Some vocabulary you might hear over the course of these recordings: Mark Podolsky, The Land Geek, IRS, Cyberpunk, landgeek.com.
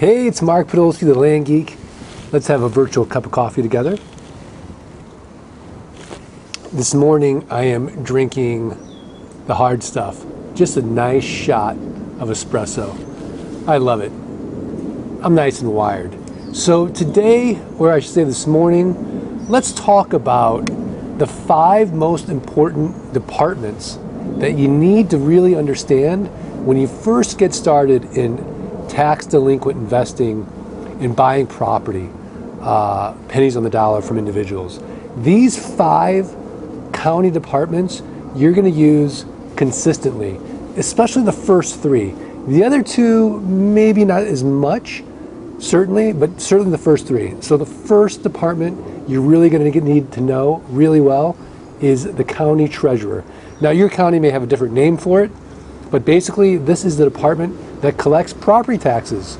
Hey, it's Mark Podolsky, The Land Geek. Let's have a virtual cup of coffee together. This morning I am drinking the hard stuff. Just a nice shot of espresso. I love it. I'm nice and wired. So today, or I should say this morning, let's talk about the 5 most important departments that you need to really understand when you first get started in tax delinquent investing and buying property, pennies on the dollar from individuals. These 5 county departments you're going to use consistently, especially the first 3. The other 2, maybe not as much, certainly, but certainly the first 3. So the first department you're really going to need to know really well is the county treasurer. Now, your county may have a different name for it, but basically this is the department that collects property taxes.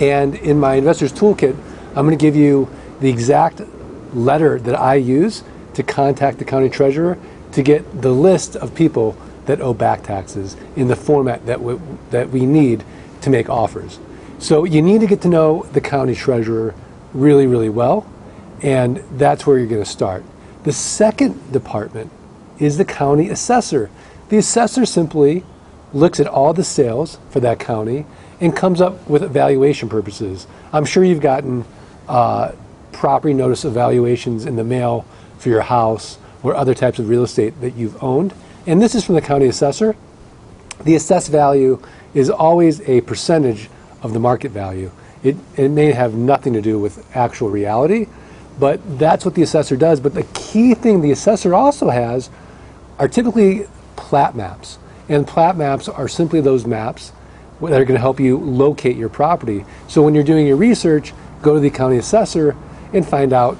And in my investor's toolkit, I'm going to give you the exact letter that I use to contact the county treasurer to get the list of people that owe back taxes in the format that we need to make offers. So you need to get to know the county treasurer really, really well, and that's where you're going to start. The second department is the county assessor. The assessor simply looks at all the sales for that county and comes up with valuation purposes. I'm sure you've gotten property notice evaluations in the mail for your house or other types of real estate that you've owned. And this is from the county assessor. The assessed value is always a percentage of the market value. It may have nothing to do with actual reality, but that's what the assessor does. But the key thing the assessor also has are typically plat maps. And plat maps are simply those maps that are going to help you locate your property. So when you're doing your research, go to the county assessor and find out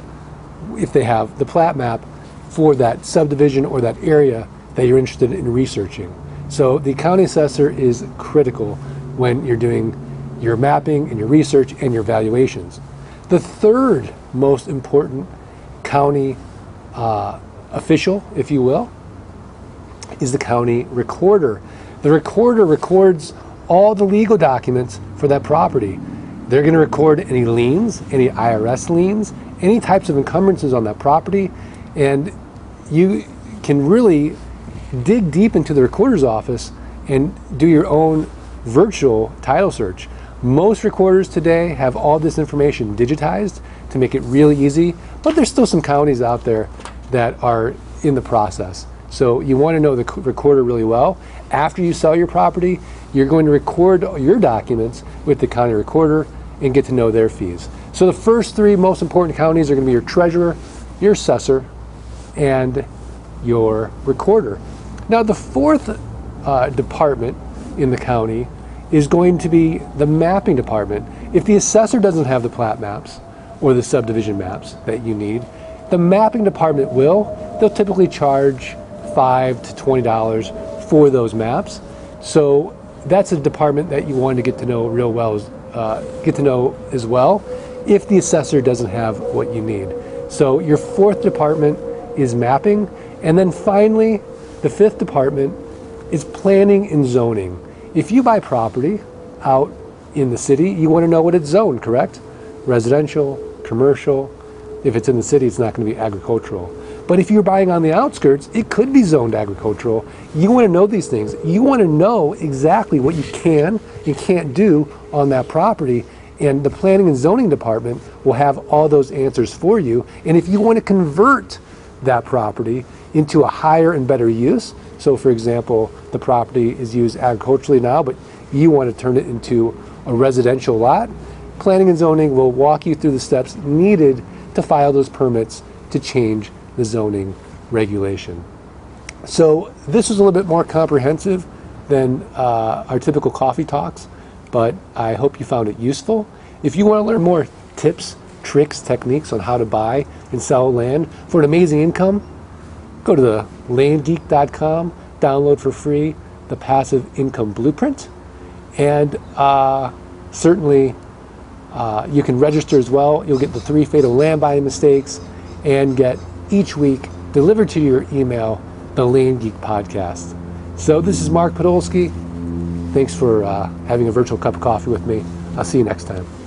if they have the plat map for that subdivision or that area that you're interested in researching. So the county assessor is critical when you're doing your mapping and your research and your valuations. The third most important county official, if you will, is the county recorder. The recorder records all the legal documents for that property. They're going to record any liens, any IRS liens, any types of encumbrances on that property, and you can really dig deep into the recorder's office and do your own virtual title search. Most recorders today have all this information digitized to make it really easy, but there's still some counties out there that are in the process. So you want to know the recorder really well. After you sell your property, you're going to record your documents with the county recorder and get to know their fees. So the first 3 most important counties are going to be your treasurer, your assessor, and your recorder. Now the fourth department in the county is going to be the mapping department. If the assessor doesn't have the plat maps or the subdivision maps that you need, the mapping department will. They'll typically charge $5 to $20 for those maps. So that's a department that you want to get to know real well, as well, if the assessor doesn't have what you need. So your fourth department is mapping. And then finally, the fifth department is planning and zoning. If you buy property out in the city, you want to know what it's zoned, correct? Residential, commercial. If it's in the city, it's not going to be agricultural. But if you're buying on the outskirts, it could be zoned agricultural. You want to know these things. You want to know exactly what you can and can't do on that property. And the planning and zoning department will have all those answers for you. And if you want to convert that property into a higher and better use, so for example, the property is used agriculturally now, but you want to turn it into a residential lot, planning and zoning will walk you through the steps needed to file those permits to change the zoning regulation. So this is a little bit more comprehensive than our typical coffee talks, but I hope you found it useful. If you want to learn more tips, tricks, techniques on how to buy and sell land for an amazing income, go to the landgeek.com, download for free the Passive Income Blueprint, and certainly you can register as well. You'll get the 3 fatal land buying mistakes and get each week delivered to your email the Land Geek podcast. So this is Mark Podolsky. Thanks for having a virtual cup of coffee with me. I'll see you next time.